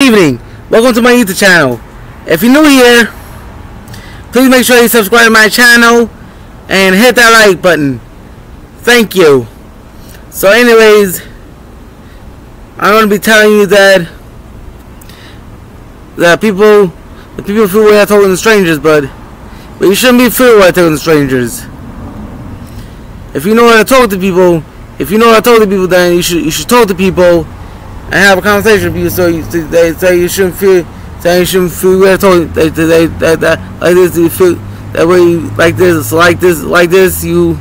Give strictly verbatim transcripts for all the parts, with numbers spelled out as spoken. Good evening, welcome to my YouTube channel. If you're new here, please make sure you subscribe to my channel and hit that like button. Thank you. So anyways, I'm going to be telling you that that people the people feel we're talking to strangers, but but you shouldn't be fearful while talking to strangers. If you know how to talk to people, if you know how to talk to people, then you should you should talk to people and have a conversation with you, so you, they say you shouldn't feel, say you shouldn't feel weird talking, they, they, they, that, like this, you feel that way, you, like this, like this, like this, you,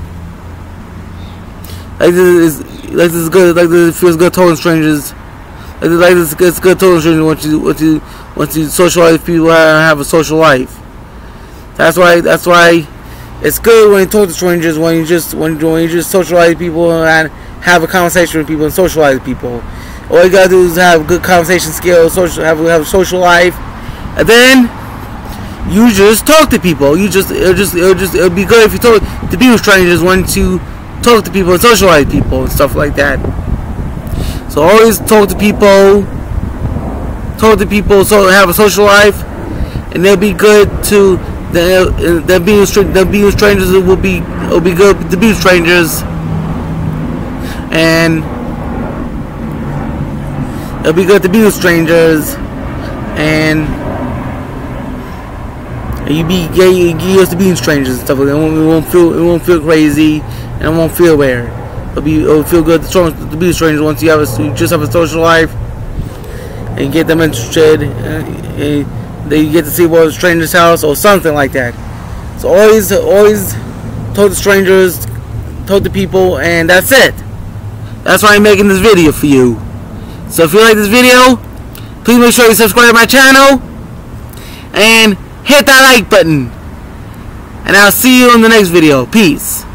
like this, is, like this is good, like this feels good talking to strangers, like this, like this, it's good talking to strangers once you, once you, once you socialize with people and have a social life. That's why, that's why, it's good when you talk to strangers, when you just, when, when you just socialize with people and have a conversation with people and socialize with people. All you gotta do is have good conversation skills, social, have, have a social life, and then you just talk to people. You just it'll just it'll just it'll be good if you talk to people. Strangers want to talk to people and socialize with people and stuff like that. So always talk to people, talk to people, so have a social life, and they'll be good to the that being that being strangers it will be it'll be good to be strangers and. It'll be good to be with strangers, and you be get used to being strangers and stuff like that. It won't, it won't feel it won't feel crazy, and it won't feel weird. It'll be it'll feel good to, to be with strangers once you have a, you just have a social life, and get them interested, and, and they get to see what's a stranger's house or something like that. So always always talk to strangers, talk to people, and that's it. That's why I'm making this video for you. So if you like this video, please make sure you subscribe to my channel and hit that like button. And I'll see you in the next video. Peace.